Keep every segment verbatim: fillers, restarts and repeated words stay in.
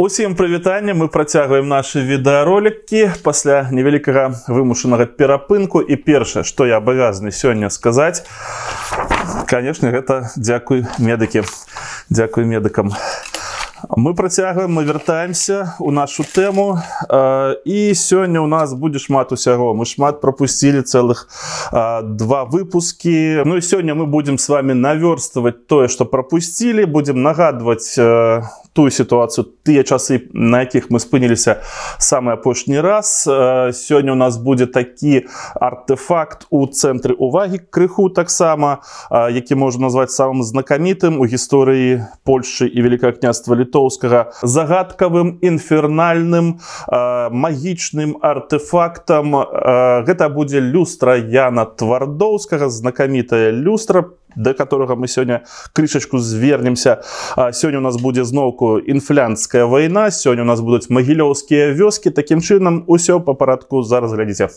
Усім прывітанне, мы працягваем нашы відэаролікі пасля невялікага вымушанага перапынку. І першае, што я абавязаны сёння сказаць, канешне, гэта дзякуй медыкі, дзякуй медыкам. Мы працягваем, мы вяртаемся у нашу тэму, і сёння ў нас будзе шмат усяго. Мы шмат прапусцілі, цэлых два выпускі. Ну і сёння мы будзем с вами навёрстваваць тое, што прапусцілі, будзем нагадваць тую сітуацыю, тыя часы, на якіх мы спыніліся самы апошні раз. Сёння ў нас будзе такі артэфакт у цэнтры увагі крыху таксама, які можна назваць самым знакамітым у гісторыі Польшы і Великакняства Літоўскага. Загадковым, інфернальным, э, магічным артефактам. Э, гэта будзе люстра Яна Твардовскага, знакамітая люстра, до которого мы сегодня крышечку звернемся. Сегодня у нас будет зноўку Инфлянская война, сегодня у нас будут Могилевские вёски. Таким чином, усё по парадку, зараз глядите.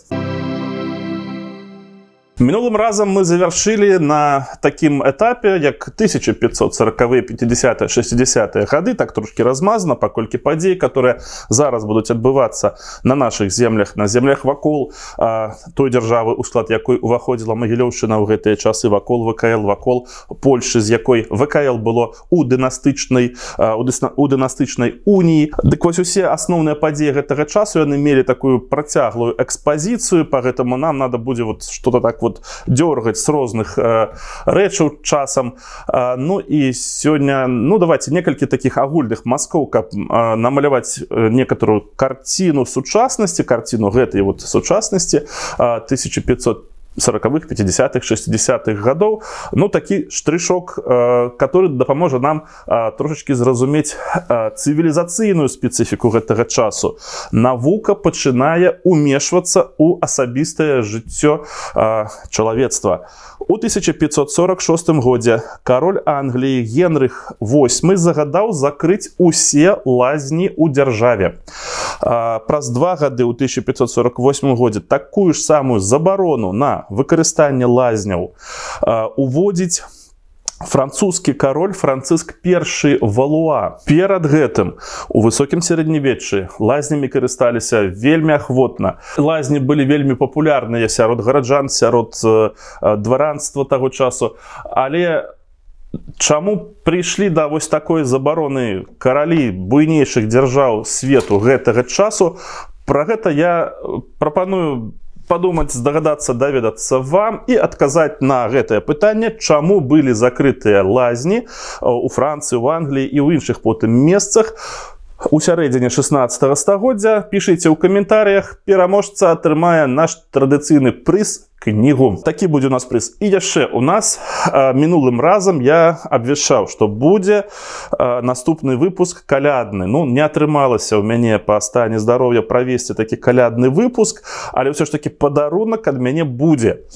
Минулым разом мы завершили на таким этапе, как тысяча пятьсот сороковые, пятидесятые, шестидесятые годы, так трошки размазано, покольки подей, которые зараз будут отбываться на наших землях, на землях вакол а, той державы, у склад якой уваходила Могилевщина в эти часы, вакол ВКЛ, вакол Польши, из якой ВКЛ было у династичной, а, у династичной унии. Так вот, все основные подеи этого часу, они имели такую протяглую экспозицию, поэтому нам надо будет вот что-то так вот дергать с разных э, речей часом. Э, ну и сегодня, ну давайте несколько таких агульных мазков, как э, намалевать некоторую картину сучасности, картину этой вот сучасности э, тысяча пятьсот сороковых, пятидесятых, шестидесятых годов. Ну, таки штришок, э, который поможет нам э, трошечки зразуметь э, цивилизационную специфику этого часу. Наука начинает умешиваться у особистое житё э, человечества. У тысяча пятьсот сорок шостым году король Англии Генрих восьмы загадал закрыть усе лазни у державе. Э, Праз два года, у тысяча пятьсот сорок восьмым году, такую же самую заборону на выкарыстанне лазняў уводзіць французскі король Франциск першы Валуа. Перад гэтым у высокім сярэднявеччы лазнямі карысталіся вельмі ахвотна. Лазні былі вельмі папулярныя сярод гараджан, сярод дваранства таго часу, але чаму прыйшлі да вось такой забароны каралі буйнейшых дзяржаў свету гэтага часу? Пра гэта я прапаную подумать, здогадацца, даведацца вам и отказать на гэтае пытанне, чаму были закрытые лазни у Франции, у Англии и у іншых потым месцах у сярэдзіне шестнадцатага стагоддзя. Пишите в комментариях, пераможца атрымае наш традыцыйны приз — книгу. Такі будзе у нас приз. І яшчэ у нас э, мінулым разам я абвяшаў, што будзе э, наступны выпуск калядны. Ну, не атрымалася ў мяне па стане здароўя правесці такі калядны выпуск, але ўсё ж такі падарунак ад мяне будзе.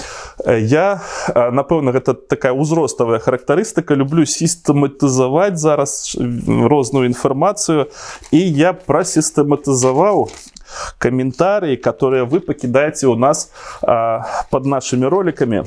Я, э, напэўна, гэта такая ўзроставая характарыстыка, люблю сістэматызаваць зараз розную інфармацыю, і я прасістэматызаваў комментарии, которые вы покидаете у нас э, под нашими роликами.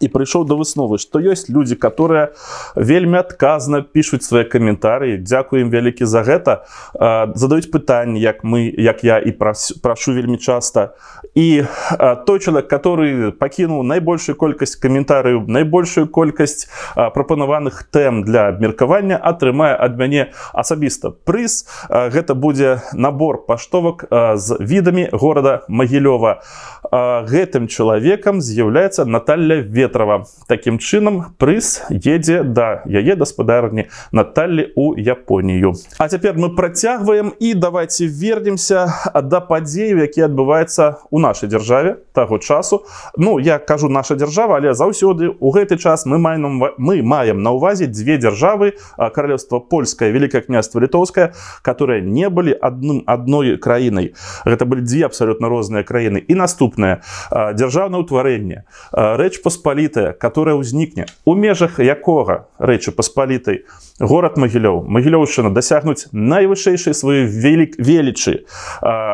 И пришел до высновы, что есть люди, которые вельми отказно пишут свои комментарии. Дякую им велики за это. Э, задают пытания, як мы, як я и прос, прошу вельми часто. И э, тот человек, который покинул наибольшую колькость комментариев, наибольшую колькость э, пропонованных тем для обмеркования, атрымае от меня особисто приз. Э, это будет набор поштовок э, с видами города Могилева. Э, этим человеком является Наталья Венгруво. Таким чином, приз еде да, я еду с подарни Натальи у Японию. А теперь мы протягиваем и давайте вернемся до подеев, которые отбываются у нашей державе того часу. Ну, я кажу наша держава, але заусёды у гэты час мы маем, мы маем на увазе две державы, королевство Польское, Великое княство Литовское, которые не были одним, одной краиной. Это были две абсолютно разные краины. И наступное державное утворение. Речь Посполитая Посполитая, которая ўзнікне, у межах якога Рэчы Паспалітай горад Магілёў, Магілёўшчына дасягнуць найвышэйшай сваёй велічы,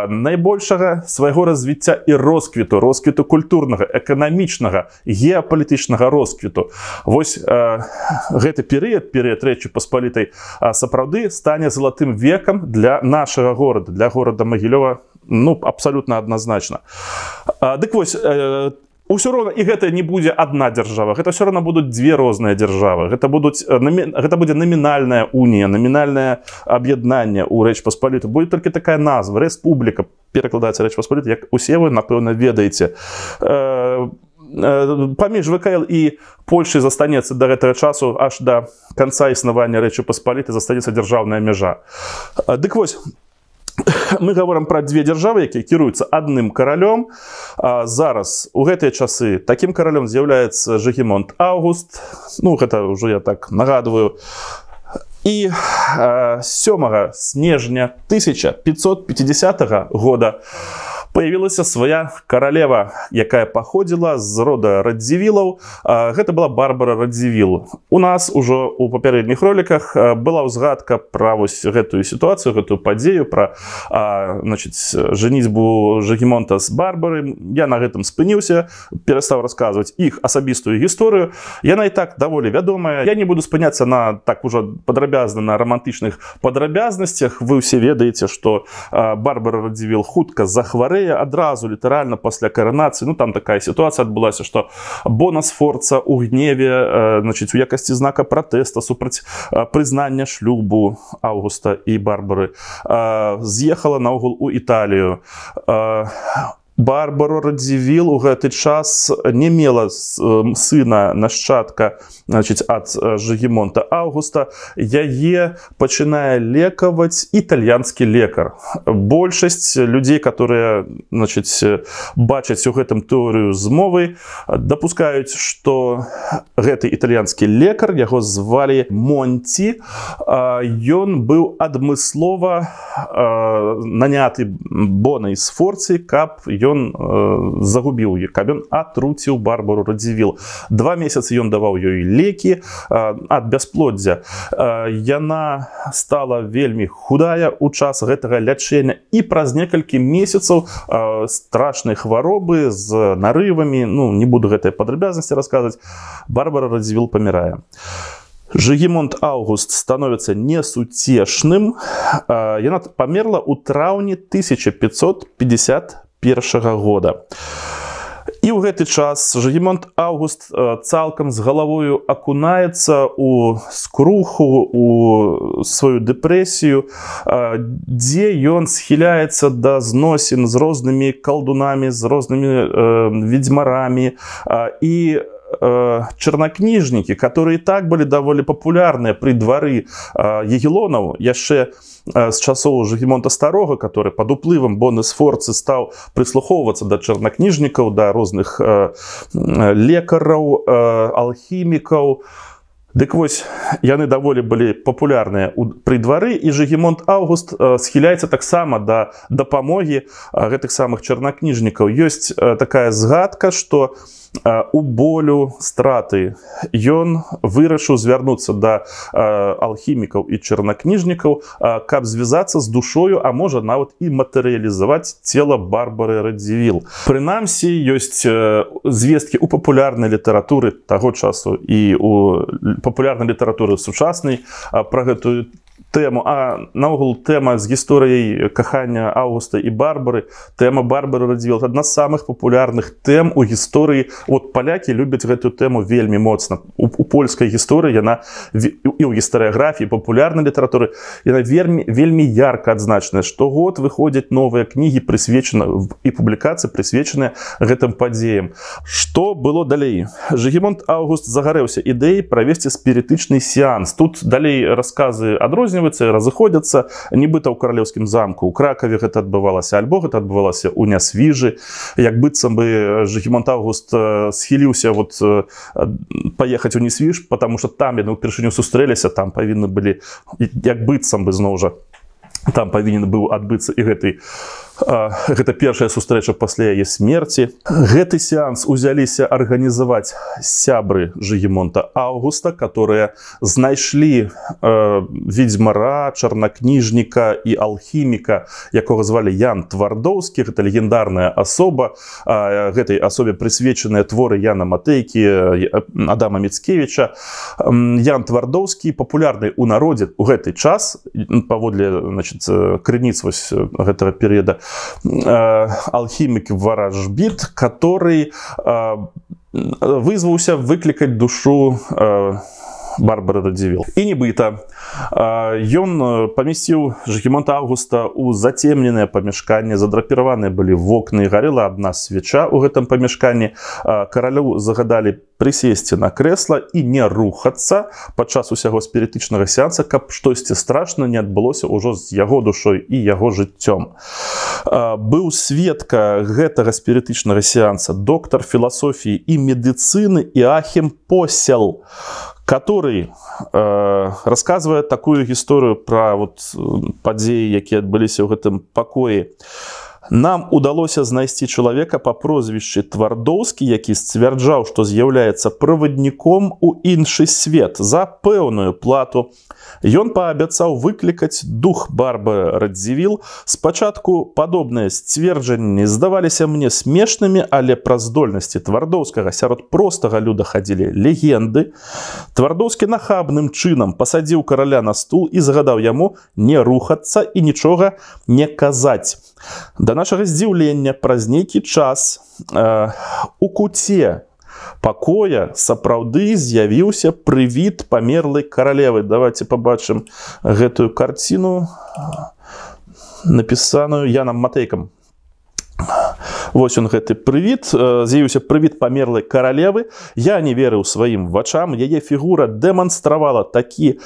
найбольшага свайго развіцця і росквіту, росквіту культурнага, эканамічнага, геапалітычнага росквіту. Вось гэты перыяд, перыяд Рэчы Паспалітай сапраўды стане залатым векам для нашага горада, для горада Магілёва, ну, абсолютно однозначно. Дык вось, ўсё роўна і гэта не будзе адна дзяржава, гэта ўсё роўна будуць дзве розныя дзяржавы. Гэта будуць, гэта будзе намінальная унія, намінальнае аб'яднанне ў Рэч Паспаліту. Будзе толькі такая назва, рэспубліка, перакладаецца Рэч Паспаліта, як усе вы, напэўна, ведаеце. Паміж ВКЛ і Польши застанецца до гэтага часу, аж да канца існавання Рэчы Паспаліты застанецца дзяржаўная мяжа. Дык вось, мы говорим про две державы, которые кіруюцца одним королем. Зараз у этой часы таким королем является Жигимонт Август. Ну, это уже я так нагадываю. И сёмага снежня тысяча пятьсот пятидесятага года появилась своя королева, якая походила с рода Радзивиллов. Это была Барбара Радзивилл. У нас уже у попередних роликах была узгадка про эту ситуацию, эту подею, про значит, женитьбу Жигимонта с Барбарой. Я на этом спынился, перестал рассказывать их особистую историю. Я на и так довольно ведомая. Я не буду спыняться на так уже подробязно на романтичных подробязностях. Вы все ведаете, что Барбара Радзивилл хутка захворела одразу, литерально после коронации. Ну, там такая ситуация отбылась, что Бона Сфорца у гневе, значит, у якости знака протеста супраць признания шлюбу Августа и Барбары, съехала на угол у Италию. Барбара Радзивилл у гэты час не мела сына, нашчадка, значит, от Жигимонта Августа. Яе пачынае лекаваць итальянский лекар. Большасць людей, которые, значит, бачаць у гэтым теорию змовы, допускают, что гэты итальянский лекар, его звали Монти, ён был адмыслова наняты Бонай Сфорцы, каб ён э, загубил ее, каб ён атрутил Барбару Радзивилл. Два месяца ён давал ей леки э, от бясплоддзя. Э, яна стала вельми худая у час гэтага лячэння и праз некалькі месяцев э, страшной хворобы с нарывами, ну, не буду этой подробязности рассказывать, Барбара Радзивилл помирая. Жигимонт Август становится несутешным. Э, яна померла у траўні тысяча пятьсот пятьдесят первого года. И в этот час Жигимонт Август цалком с головою окунается у скруху, у свою депрессию, где он схиляется до зносин с разными колдунами, с разными э, ведьмарами. И чернокнижники, которые и так были довольно популярны при дворы Ягелонов, еще с часов Жигимонта Старого, который под уплывом Боны Сфорцы стал прислуховываться до чернокнижников, до разных лекаров, алхимиков. Дык вось, яны довольно были популярные при дворы, и Жигимонт Август схиляется так само до, до помоги этих самых чернокнижников. Есть такая згадка, что у болю страты ён вырашыў звярнуцца до алхимиков и чернокнижников, каб звязаться с душою, а может нават и материализовать тело Барбары Радзивилл. Прынамсі, есть звестки у популярной литературы того часу и у популярной литературы сучасной про эту тему. А наогул тема с историей кахання Августа и Барбары, тема Барбары Радзивилл, это одна из самых популярных тем у истории. Вот поляки любят эту тему вельми моцно. У, у польской истории, она, и у историографии, популярной литературы, она вельми, вельми ярко отзначена, что год выходят новые книги, присвеченные, и публикации, присвеченные этим подеям. Что было далее? Жигимонт Август загорелся идеей провести спиритичный сеанс. Тут далее рассказы отрозниваются, разыходятся, нібыта ў каралеўскім замку у Кракове это отбывалось, альбо это отбывалось у Нясвіжы, як быццам бы Жигимонт Август схіліўся вот поехать у Нясвіж, потому что там яны ўпершыню сустрэліся, там павінны былі, як быццам бы зноў жа, там павінен быў адбыцца і гэты Гэта першая сустрэча пасля яе смерти. Гэты сеанс узяліся арганізаваць сябры Жигимонта Августа, которые знайшлі э, ведьмара, чарнакніжніка і алхіміка, якого звалі Ян Твардовскі. Гэта легендарная асоба. Э, гэтай асобе прысвечаныя творы Яна Матейкі, Адама Мицкевича. Ян Твардовскі папулярны ў народзе у гэты час, паводле крыніц вось гэтага перыяда, алхимик Ворожбит, который вызвался выкликать душу Барбары Радзивилл. И небыта. Ён поместил Жигимонта Августа у затемненное помешкание, задрапированы были в окна, горела одна свеча у этом помешкании. Королю загадали присесть на кресло и не рухаться падчас усяго спиритичного сеанса, каб штосьці страшно не отбылося уже с его душой и его життем. Был сведка этого спиритичного сеанса доктор философии и медицины Иахим Посел, который э, рассказывает такую историю про вот падзеі, которые отбылись в этом покое. Нам удалось знайсці человека по прозвищу Твардовский, який сцвярджаў, что является проводником у інший свет за пэўную плату. И он пообяцал выкликать дух Барбары Радзивилл. Спочатку подобные сцверджанні здаваліся мне смешными, але про здольности Твардовского сярод простого люда ходили легенды. Твардовский нахабным чином посадил короля на стул и загадал ему не рухаться и ничего не казать. До нашего здзіўлення праз нейкі час э, у куце покоя сапраўды з'явился прывід памерлай королевы. Давайте побачим гэтую картину, написанную Яном Матейком. Вось он гэты прывід, з'явіўся прывід памерлай каралевы. Я не верыў сваім вачам, яе фігура дэманстравала такі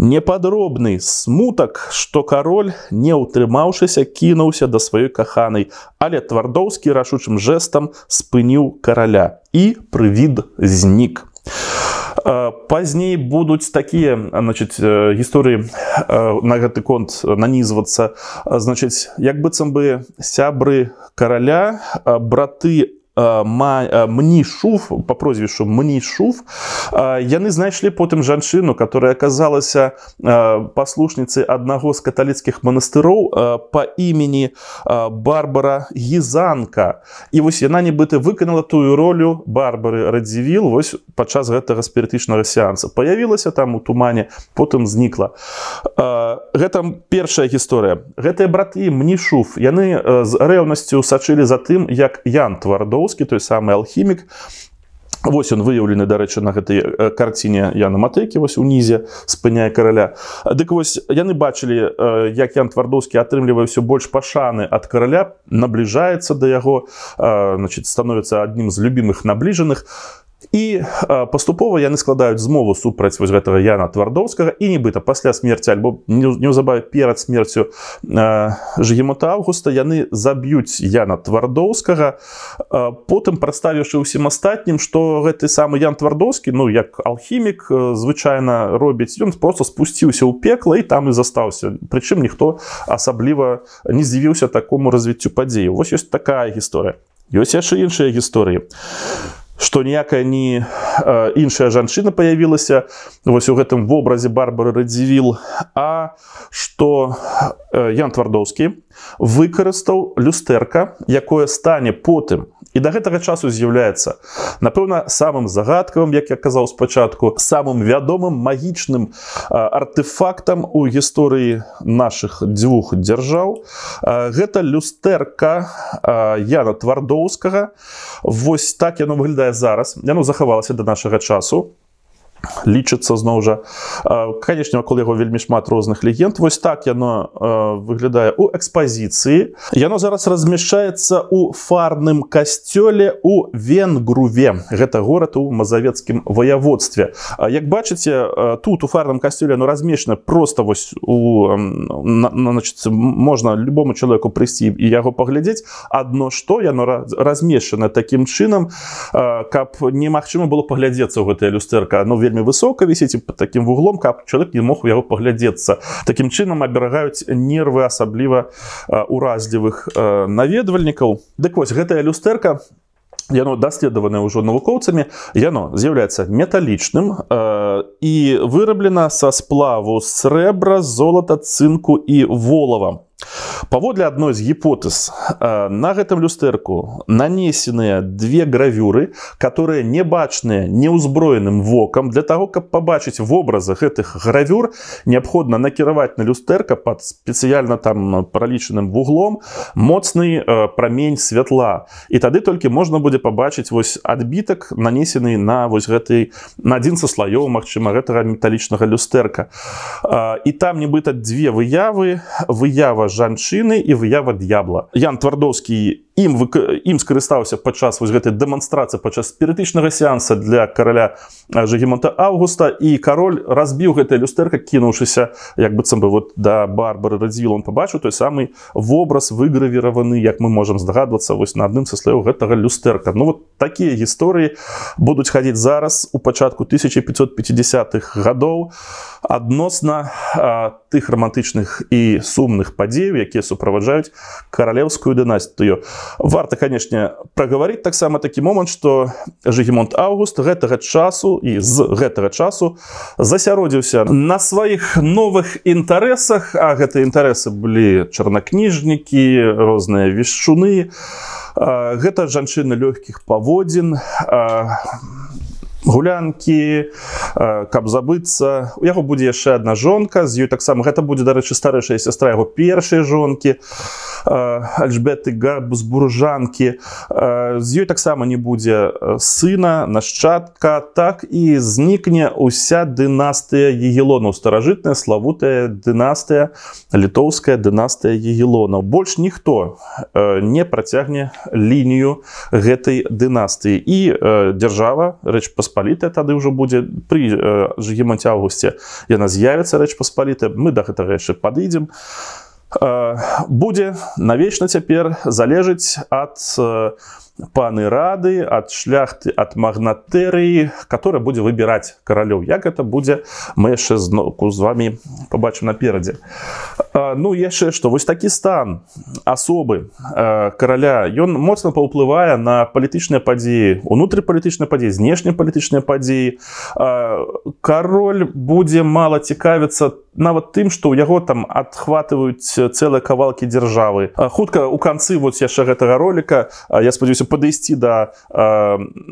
непадробны смутак, што кароль, не ўтрымаўшыся, кінуўся да сваёй каханай, але Твардовскі рашучым жэстам спыніў караля, і прывід знік. Позднее будут такие, значит, истории на гэты конт нанизваться. Значит, як быццам бы сябры короля, браты Мнішув, по прозвищу Мнішув, яны знайшлі потым жанчыну, которая оказалась послушницей одного из католицких монастыров по имени Барбара Гизанка. И вот она нібыта выконала тую ролю Барбары Радзивилл вот подчас этого спиритичного сеанса. Появилась там у тумане, потом зникла. Это первая история. Гэтыя браты Мнішув, яны с ревностью сачили за тем, как Ян Твардовскі, той самый алхимик, вось он выявлены, до речи, на этой картине Яна Матейкі, вось унізе, спыняя короля. Дык вось, яны бачили, як Ян Твардовскі, атрымлівае все больше пашаны от короля, наближается до его, значит, становится одним из любимых наближенных. И паступова яны складаюць змову супраць вось гэтага Яна Твардовскага, і нібыта пасля смерці, альбо неўзабаве перад смерцю э, Жигимонта Августа, яны заб'юць Яна Твардовскага, э, потым прадставіўшы ўсім астатнім, што гэты самы Ян Твардовскі, ну як алхімік э, звычайна робіць, ён просто спусціўся ў пекла і там і застаўся. Прычым ніхто асабліва не здзівіўся такому развіццю падзеі. Вось ёсць такая гісторыя. Ёсць яшчэ іншыя гісторыі, что ніякая не э, іншая жанчына появілася вось у гэтым вобразе Барбары Радзівілл, а что э, Ян Твардовскі выкарыстаў люстэрка, якое стане потым і до гэтага часу з'яўляецца, напэўна, самым загадкавым, як я казаў спачатку, самым вядомым магічным э, артефактам у гісторыі наших дзвюх дзяржаў. Э, гэта люстэрка э, Яна Твардовскага. Вось так яно выглядае зараз, яно захавалася до нашага часу, лічыцца зноў жа, конечно, вакол яго вельмі шмат розных легенд. Вось так яно выглядае у экспазіцыі. Яно зараз размяшчаецца у фарным касцёле у Венгруве, гэта горад у мазавецкім ваяводстве. Як бачыце, тут у фарным касцёле оно размешчана просто вось у, значит, можна любому чалавеку прыйсці і яго паглядзець. Адно што яно размешчана такім чынам, каб немагчыма было паглядзецца ў гэтае люстэрка, оно вельмі вельмі высоко висіць, і пад таким вуглом, каб чалавек не мог у яго паглядзецца. Такім чынам аберагаюць нервы асабліва уразлівых наведвальнікаў. Дык вось, гэтая люстэрка, яно даследаванае ўжо навукоўцамі, яно з'яўляецца металічным э, і выраблена са сплаву срэбра, золата, цынку і волава. Паводле адной з гіпотэз, э, на гэтым люстэрку нанесеныя две гравюры, которые не бачныя неўзброеным вокам. Для таго, каб пабачыць вобразы гэтых гравюр, неабходна накіраваць на люстэрка пад спецыяльна там пралічаным вуглом моцны э, прамень святла. І тады толькі можна будзе пабачыць вось адбітак, нанесены на вось гэтай, на адзін са слаёў, магчыма, гэтага металічнага люстэрка. Э, і там нібыта дзве выявы, выява жанчыны і выява д'ябла. Ян Твардовский ім, ім скарыстаўся падчас вось гэтай дэманстрацыі, падчас спірытычнага сеанса для караля Жигімонта Августа, і кароль разбіў гэтае люстэрка, кінуўшыся як быццам бы вот да Барбары Радзівілл. Он пабачыў той самы вобраз, выгравіраваны, як мы можам здагадвацца, вось на адным са слоёў гэтага люстэрка. Ну вот такія гісторыі будуць хадзіць зараз у пачатку тысяча пятьсот пятидесятых гадоў адносна а, тых романтычных і сумных падзеяў, якія суправаджаюць каралеўскую дынастыю. Варта, конечно, проговорить таксама такі момант, что Жигімонт Август гэтага часу і з гэтага часу засяродзіўся на сваіх новых інтарэсах, а гэтыя інтарэсы былі чарнакніжнікі, розныя вешчуны, гэта жанчыны лёгкіх паводзін, гулянкі, каб забыцца. У яго будзе яшчэ адна жонка, з ёй таксама, гэта будзе, дарэчы, старэйшая сестра яго першай жонкі, Альжбеты Габсбуржанкі. З ёй таксама не будзе сына, нашчадка, так і знікне уся дынастыя Егілонаў, старажытная славутая дынастыя, літоўская дынастыя Егілонаў. Больш ніхто не працягне лінію гэтай дынастыі. І дзяржава, Рэч Посполітая, Палітая тады ўжо будзе пры э, Жигімонце Авгусце, яна з'явіцца Рэч Паспалітая, мы да гэтага яшчэ падыдзем. Э, будзе навечна цяпер залежыць ад э, паны рады, ад шляхты, ад магнатэрыі, которая будзе выбіраць каралёў. Як это будзе, мы яшчэ зноўку з вами пабачым наперадзе. А, ну яшчэ што, вось такі стан асобы а, караля, ён моцна паўплывае на палітычныя падзеі, унутрыпалітычныя падзеі, знешнепалітычныя падзеі. А, кароль будзе мала цікавіцца нават тым, што ў яго там адхватываюць цэлыя кавалкі дзяржавы. А, хутка у канцы вот яшчэ гэтага роліка, а, я спадзяюся, падысці да э,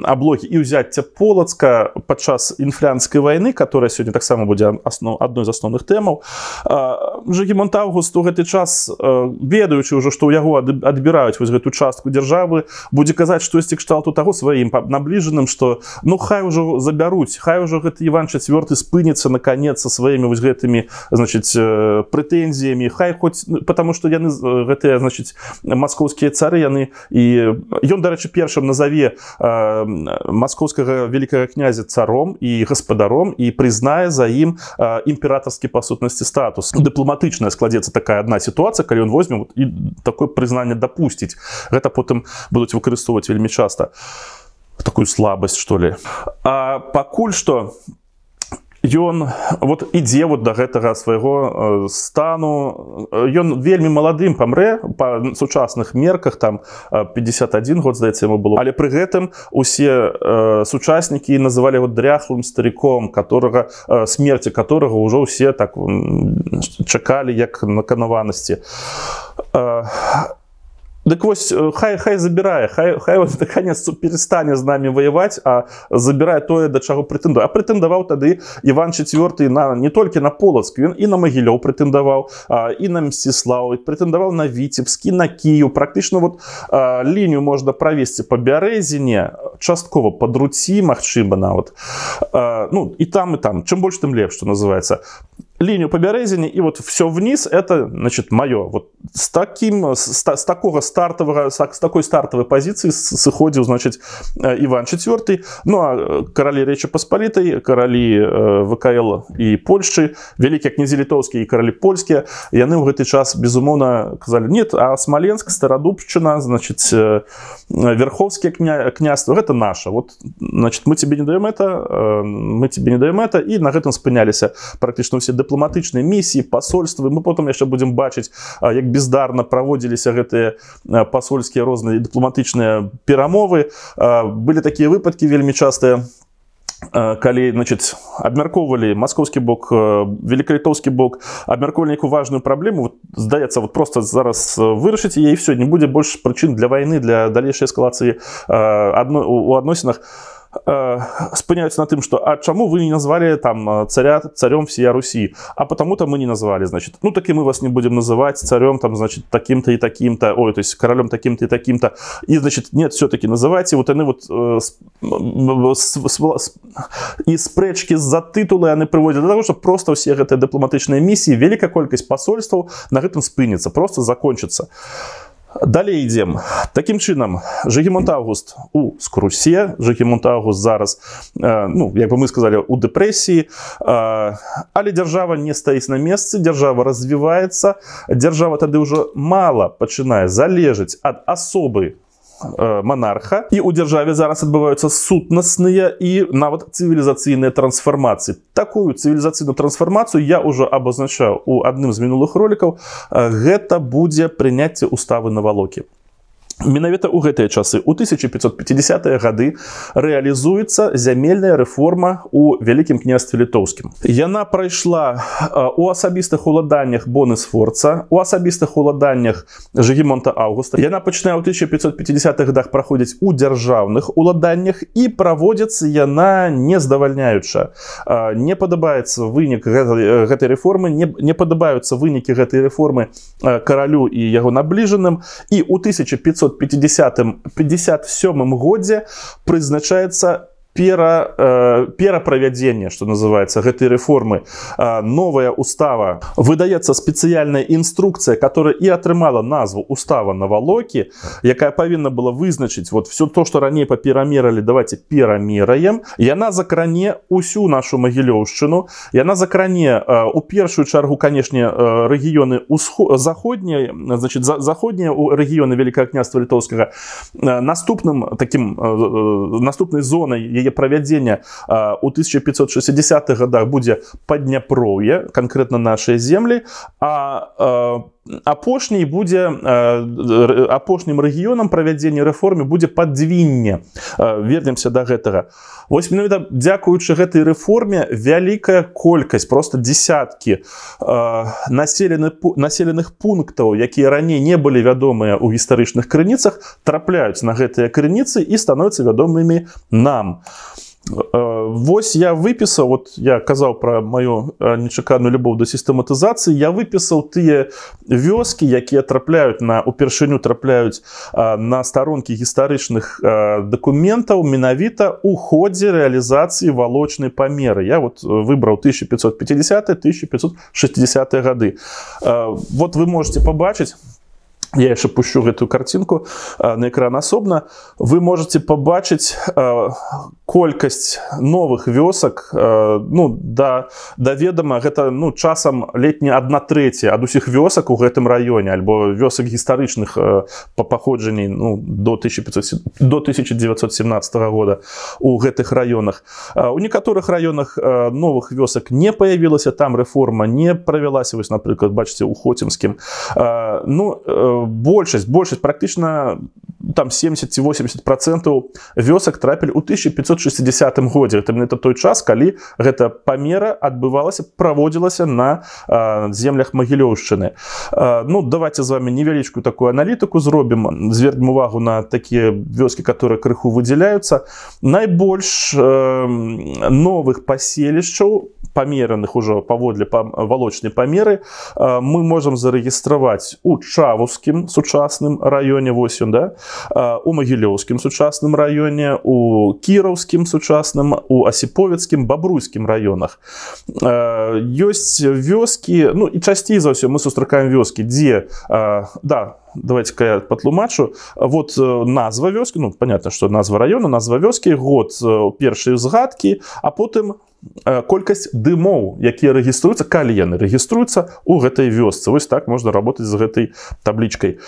аблогі і ўзяцця Полацка падчас інфлянскай вайны, которая сёння таксама будзе асно, адной з асноўных тэмаў. Э, Жигімонт Август у гэты час, э, ведаючы ўжо, што ў яго адбіраюць вось гэту частку дзяржавы, будзе казаць штосьці кшталту таго сваім набліжаным, што ну хай ўжо забяруць, хай ўжо гэты Іван чацвёрты спыніцца наконец са сваімі вось гэтымі, значыць, э, прэтэнзіямі, хай хоць, потому што яны гэтыя, значыць, маскоўскія цары, яны і ён, дарэчы, першым назаве э, маскоўскага великага князя царом і гаспадаром і прызнае за ім э, імператорскі па сутнасці статус. Дыпламатычная складзецца такая адна сітуацыя, калі ён возьме вот, і такое прызнанне дапусціць. Гэта потым будуць выкарыстоўваць вельмі часта. Такую слабасць, што ли. А пакуль што ён вот ідзе вот да гэтага свайго стану. Ён вельмі маладым памрэ па сучасных мерках, там пятьдесят один год, здаецца, яму было. Але пры гэтым усе э, сучаснікі называлі его дряхлым стариком, которого э, смерці которого ўжо ўсе так чакалі як наканаванасці. Э, Дык вось, хай, хай забірае, хай, хай он наконец перестане з намі воеваць, а забірае тое, да чаго прэтэндуе. А прэтэндаваў тады Іван чацвёрты на, не толькі на Полацк, ён і на Могилев прэтэндаваў, і на Мстислав, і прэтэндаваў на Витебск, і на Кіёў. Практычна вот лінію можна правесці па Бярэзіне, часткова па Друці, магчыма нават. Ну, і там, і там. Чым больш, тым лепш, што называецца. линию по Березине, и вот все вниз, это, значит, мое. Вот с, таким, с, с, такого стартового, с такой стартовой позиции сыходил, значит, Иван четвёртый. Ну, а короли Речи Посполитой, короли ВКЛ и Польши, великие князі литовские и короли польские, яны в этот час, безумовно, казали, нет, а Смоленск, Стародубщина, значит, Верховское кня... княство, это наше. Вот, значит, мы тебе не даем это, мы тебе не даем это, и на этом спынялись практически все депутаты. Дипломатичныя місіі, пасольствы. Мы потом яшчэ будем бачыць, як бездарно праводзіліся гэтыя пасольскія розныя дыпламатычныя перамовы. Былі такія выпадкі вельмі частыя, калі, значит, абмяркоўвалі маскоўскі бок, великалітоўскі бок, абмяркоўвалі некую важную праблему, вот, здаецца, вот просто зараз вырашыць яе, і все, не будзе больш прычын для вайны, для далейшай эскалацыі адно, у адносінах. Спыняются на тем, что а чему вы не назвали там царя царем всей Руси, а потому-то мы не назвали, значит, ну так и мы вас не будем называть царем там, значит, таким-то и таким-то, ой, то есть королем таким-то и таким-то, и, значит, нет, все-таки называйте. Вот они вот э, с, с, и спречки за титулы они приводят до того, что просто все эти дипломатичные миссии, великая колькость посольств на этом спынется, просто закончится. Далее идем. Таким чином, Жигимонт Август у скрусе, Жигимонт Август зараз, э, ну, как бы мы сказали, у депрессии, э, але держава не стоит на месте, держава развивается, держава тогда уже мало починая залежить от особой монарха, і у державе зараз адбываюцца сутнасныя і нават цывілізацыйныя трансфармацыі. Такую цывілізацыйную трансфармацыю я уже абазначаў у адным з мінулых ролікаў. Гэта будзе прыняцце уставы на валокі. Менавіта ў гэтыя часы, у тысяча пятьсот пятидесятыя гады, рэалізуецца зямельная рэформа ў Вялікім княстве літоўскім. Яна прайшла у асабістых уладаннях Боны Сфорца, у асабістых уладаннях Жигімонта Августа. Яна пачынае ў тысяча пятьсот пятидесятых гадах праходзіць у дзяржаўных уладаннях, і праводзіцца яна нездавальняюча. Не падабаецца вынік гэтай рэформы, не, не падабаюцца вынікі гэтай рэформы каралю і яго набліжаным, і ў тысяча пятьсот пятидесятым — пятьдесят сёмым годзе прызначаецца пера, э, пераправядзенне, што называется, гэтай рэформы. Э, новая устава, выдаецца спецыяльная інструкцыя, которая і атрымала назву устава на валокі, якая павінна была вызначыць вот все то, што раней паперамералі, давайте перамераем. Яна закране усю нашу магілёўшчыну, яна закране э, у першую чаргу, канешне, э, рэгіёны заходнія, значит, за, заходнія рэгіёны Вялікага княства літоўскага. Э, наступным таким э, наступнай зонай яе правядзення у тысяча пятьсот шестидесятых годах будзе Падняпроўе, конкретно нашыя землі, а апошняй будзе апошнім рэгіёнам правядзення рэформы будзе Подвінне. Вернемся до гэтага. Вось менавіта дзякуючы гэтай рэформе вялікая колькасць, просто десяткі населеных населеных пунктаў, якія раней не былі вядомыя ў гістарычных крыніцах, трапляюць на гэтыя крыніцы і становяцца вядомымі нам. Вось я выпісаў, вот я казаў про мою нечаканую любовь до систематизации, я выпісаў тыя вёскі, якія трапляюць на упершыню трапляюць на сторонки гістарычных документов менавіта у ходзе реализации Волочной померы. Я вот выбрал тысяча пятьсот пятидесятые — тысяча пятьсот шестидесятые годы. Вот вы можете побачить. Я еще пущу эту картинку на экран особенно. Вы можете побачить э, колькость новых вёсок, э, ну, да, да ведома, это, ну, часам летняя одна третья от усіх вёсок у гэтым районе, альбо вёсок гістарычных э, по походжанні, ну, до, тысяча пятьсот, до тысяча девятьсот семнадцатого года у гэтых районах. У некоторых районах э, новых вёсок не появилось, там реформа не провелась, вось, например, бачите, у Хотимским. Э, ну, э, большасць, большасць, практично там семьдесят — восемьдесят процентов вёсак трапілі у тысяча пятьсот шестидесятым годзе. Это менавіта той час, калі гэта памера адбывалася, праводзілася на э, землях Магілёўшчыны. Э, ну, давайте з вами невялічкую такую аналітыку зробім, звернем увагу на такія вёскі, которые крыху выдзяляюцца. Найбольш э, новых паселішчаў, памераных уже паводле Волочнай померы, мы можем зарегистровать у Чавускім сучасным районе восемь, да, у Могилевскім сучасным районе, у Кіровскім сучасным, у Асіповецкім, Бабруйскім районах. Ёсць вёскі, ну і часцей за ўсё мы сустракаем вёскі, дзе, да, давайте-ка я потлумачу. Вот назва вёскі, ну, понятно, что назва района, назва вёскі, год першай узгадкі, а потым колькасць дымоў, якія рэгіструюцца, калі яны рэгіструюцца у гэтай вёсцы. Вось так можна работаць з гэтай таблічкай.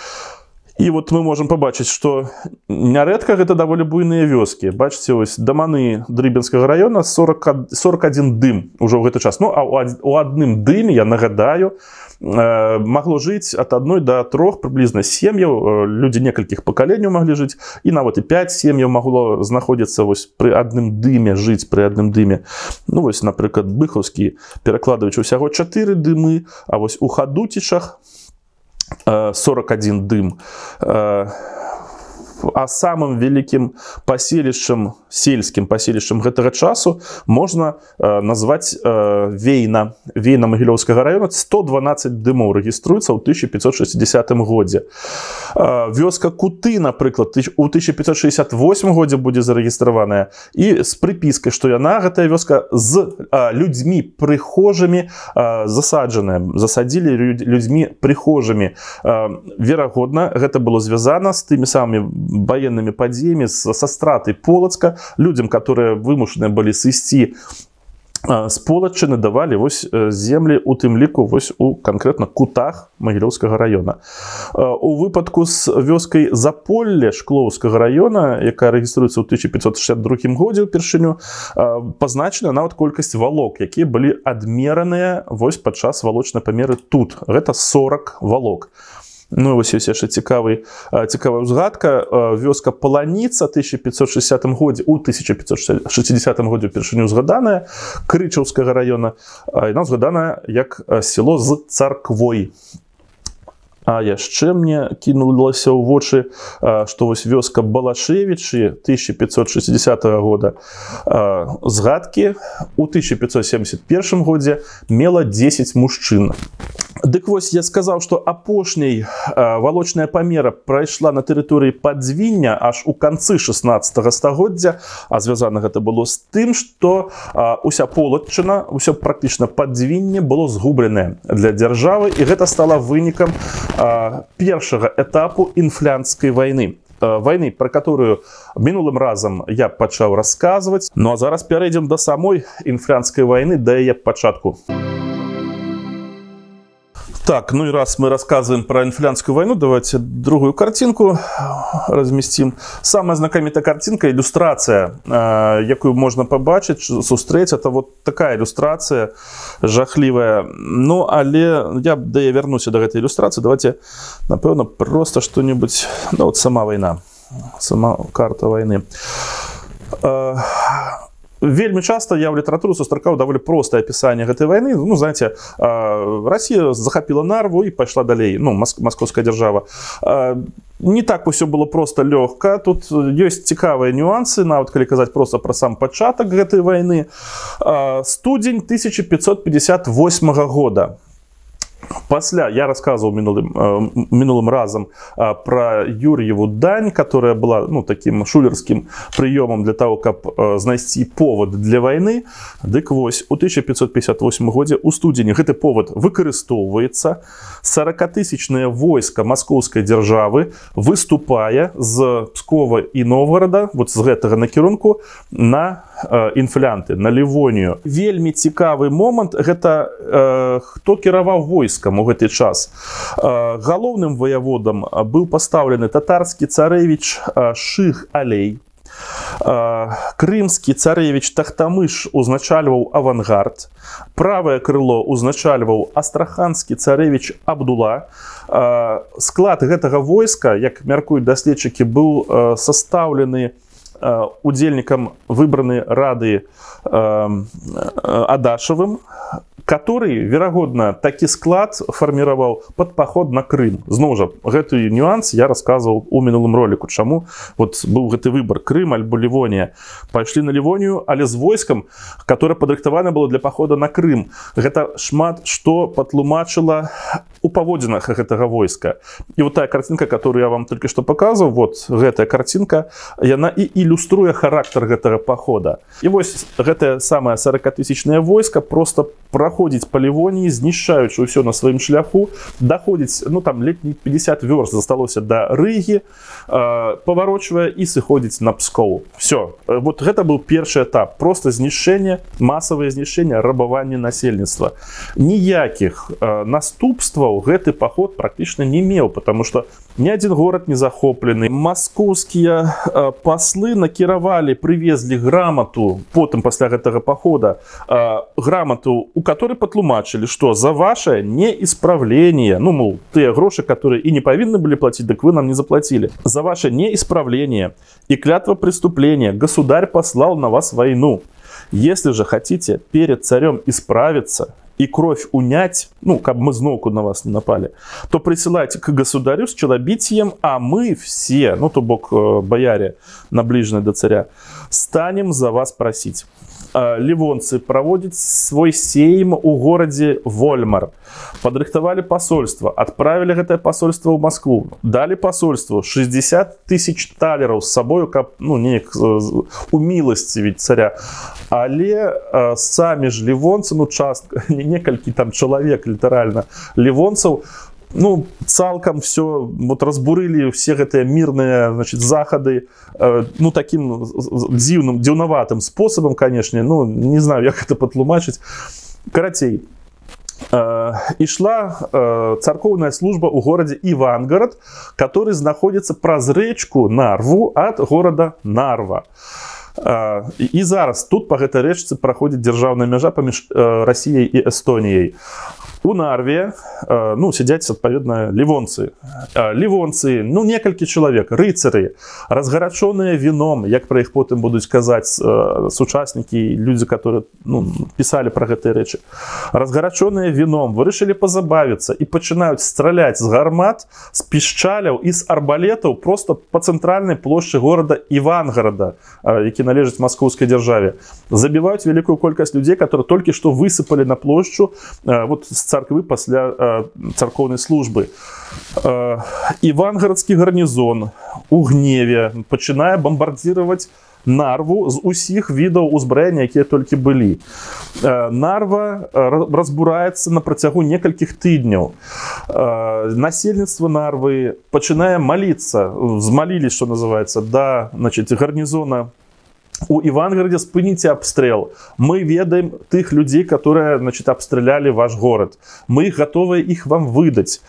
І вот мы можам пабачыць, што нярэдка гэта даволі буйныя вёскі. Бачыце, вось даманы Дрыбенскага раёна, сорок адзін дым ўжо ў гэты час. Ну, а у адным дыме, я нагадаю, магло жыць ад адной да трох прыблізна сем'яў, людзі некалькіх пакаленняў маглі жыць, і нават і пяць сем'яў магло знаходзіцца вось пры адным дыме, жыць пры адным дыме. Ну, вось, напрыклад, Быхаўскі перакладваючы ўсяго чатыры дымы, а вось у Хадуцічах сорок один дым. А самым великим паселішчам, сельскім паселішчам гэтага часу можна назваць Вейна, Вейна Магілёўскага района. сто дванаццаць дымоў рэгіструецца ў тысяча пятьсот шестидесятым годзе. Вёска Куты, напрыклад, у тысяча пятьсот шестьдесят восьмым годзе будзе зарэгістраваная. І з прыпіскай, што яна, гэтая вёска, з людзьмі прыхожымі засаджаная, засадзілі людзьмі прыхожымі. Верагодна, гэта было звязана з тымі самымі военными подземиями, со стратой Полоцка. Людям, которые вымушены были сысці с Полоччыны, давали вось земли у тым ліку вось у конкретно Кутах Магілёўскага района. У выпадку с вёскай Заполле Шклоўскага района, якая рэгіструецца ў тысяча пятьсот шестьдесят другім годзе ўпершыню, пазначана нават колькасць валок, якія былі адмераныя вось падчас валочнай памеры тут. Гэта сорок валок. Ну, вось ёсць яшчэ цікавы, цікавая ўзгадка. Вёска Паланіца тысяча пятьсот шестидесятым годзе, у тысяча пятьсот шестидесятым годзе ўпершыню ўзгаданая, Крычаўскага раёна, яна ўзгаданая як село з царквой. А яшчэ мне кінулася ў вочы, што вось вёска Балашевічы тысяча пятьсот шестидесятага года згадкі у тысяча пятьсот семьдесят первым годзе мела дзесяць мужчын. Дык вось, я сказаў, што апошняй валочная памера прайшла на тэрыторыі Падзвіння аж у канцы шаснаццатага стагоддзя, а звязана гэта было з тым, што уся Полаччына, усё практычна Падзвінне было згубленае для дзяржавы, і гэта стала вынікам першага этапу інфлянцкай вайны. Вайны, про которую минулым разом я пачаў расказваць. Ну а зараз перейдем до самой інфлянцкай вайны, да яе пачатку. Так, ну и раз мы рассказываем про Инфлянскую войну, давайте другую картинку разместим. Самая знакомитая картинка, иллюстрация, э, якую можно побачить, сустреть, это вот такая иллюстрация жахливая. Ну, але я, да я вернусь до этой иллюстрации, давайте, напевно, просто что-нибудь, да вот сама война, сама карта войны. Э, Вельмі часта я ў літаратуру сустракаў даволі простае апісанне гэтай вайны. Ну, знаеце, Расія захапіла Нарву і пайшла далей, ну, маскоўская дзяржава. Не так усё было проста лёгка, тут ёсць цікавыя нюансы, нават калі казаць проста пра сам пачатак гэтай вайны. Студзень тысяча пятьсот пятьдесят восьмага года. Пасля я рассказывал минулым, минулым разом про Юрьеву дань, которая была, ну, таким шулерским приемом для того, как знайсці повод для войны. Дык вось, у тысяча пятьсот пятьдесят восьмым годзе у студзені гэты повод выкарыстоўваецца. сорокатысячнае войска маскоўскай дзяржавы выступае з Пскова і Новгорода, вот з гэтага накірунку, на інфлянты, на Ливонію. Вельмі цікавы момант, гэта хто кіраваў войска у гэты час. Галоўным ваяводам быў пастаўлены татарскі царэвіч Шых Алей. Крымскі царэвіч Тахтамыш узначальваў авангард. Правае крыло узначальваў астраханскі царэвіч Абдула. Склад гэтага войска, як мяркуюць даследчыкі, быў састаўлены удельником выбраны рады Адашевым, который, верагодна, такі склад фармировал под поход на Крым. Знову же, гэты нюанс я рассказывал у минулым ролику, чему вот был гэты выбор Крым альбо Ливония. Пошли на Ливонию, але с войском, которое подрыхтовано было для похода на Крым. Это шмат, что потлумачило у поводинах этого войска. И вот та картинка, которую я вам только что показывал, вот эта картинка, она и иллюструет характер этого похода. И вот это самое сорокатысячное войско просто проходить по Ливонии, знищаючи все на своем шляху, доходить, ну там летних пятьдесят верст засталося до Риги, э, поворачивая и сыходить на Псков. Все. Вот это был первый этап. Просто знищение, массовое знищение, рабование насельництва. Ніяких э, наступствов этот поход практически не имел, потому что ни один город не захопленный. Московские э, послы накировали, привезли грамоту, потом после этого похода, э, грамоту, у которой потлумачили, что за ваше неисправление, ну, мол, те гроши, которые и не повинны были платить, так вы нам не заплатили. За ваше неисправление и клятва преступления государь послал на вас войну. Если же хотите перед царем исправиться и кровь унять, ну, как бы мы зноку на вас не напали, то присылайте к государю с челобитием, а мы все, ну, то бок бояре, наближенные до царя, станем за вас просить. Ливонцы проводят свой сейм у городе Вольмар. Подрыхтовали посольство, отправили это посольство в Москву, дали посольству шестьдесят тысяч талеров с собой, как, ну, не умилостивить царя. Але э, сами же ливонцы, ну, часто, некольки там человек, литерально, ливонцев, ну, цалком все, вот разбурили все эти мирные, значит, заходы, э, ну, таким дивным, дивноватым способом, конечно, ну, не знаю, как это потлумачить. Каратей. Э, и шла э, церковная служба у городе Ивангород, который находится проз речку Нарву от города Нарва. И зараз тут по этой речце проходит державная межа помеж Россией и Эстонией. У Нарве, ну, сидят, соответственно, ливонцы. Ливонцы, ну, некольки человек, рыцари, разгоряченные вином, как про их потом будут сказать соучастники, люди, которые, ну, писали про эти речи. Разгоряченные вином, вы решили позабавиться и начинают стрелять с гармат, с пищалев и с арбалетов просто по центральной площади города Ивангорода, які належат московской державе. Забивают великую колькость людей, которые только что высыпали на площадь вот с церкви после церковной службы. Ивангородский гарнизон у гневе, начиная бомбардировать Нарву с усіх видов узброения, которые только были. Нарва разбурается на протягу некольких тыдняў. Насельництво Нарвы, начиная молиться, взмолились, что называется, до, значит, гарнизона у Ивангорода: спыните обстрел. Мы ведаем тех людей, которые, значит, обстреляли ваш город. Мы готовы их вам выдать.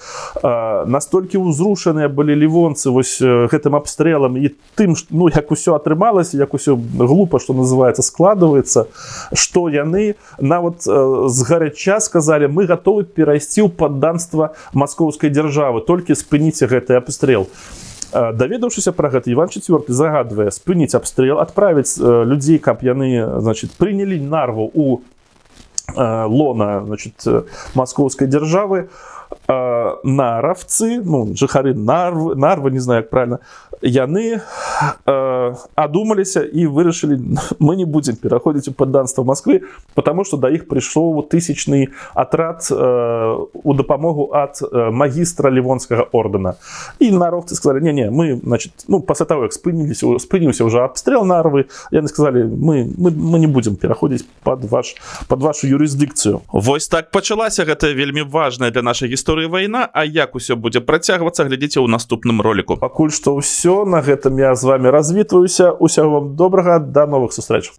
Э, настолько узрушенные были ливонцы вось, э, этим обстрелом и тем, что, ну, как все отрымалось, как все глупо, что называется, складывается, что яны на вот э, сгоряча сказали: мы готовы перейти в подданство московской державы, только спыните этот обстрел. Доведавшись про это, Иван Четвёрты загадывая спынить обстрел, отправить э, людей, как яны, значит, приняли Нарву у э, лона, значит, э, московской державы. Э, наровцы, ну, жихары Нарвы, Нарвы, не знаю, как правильно, яны э, одумались и вырешили: мы не будем переходить в подданство Москвы, потому что до их пришел тысячный отряд э, у допомогу от э, магистра Ливонского ордена. И наровцы сказали: не-не, мы, значит, ну, после того, как спынились, спынился уже обстрел Нарвы, яны сказали: мы, мы, мы не будем переходить под, ваш, под вашу юрисдикцию. Вось так началась эта вельми важная для нашей истории истории война, а як усё будзе працягвацца, глядзіце ў наступным ролику. Пакуль што ўсё, на гэтым я з вами развітваюся. Усяго вам добрага, да новых сустрэч.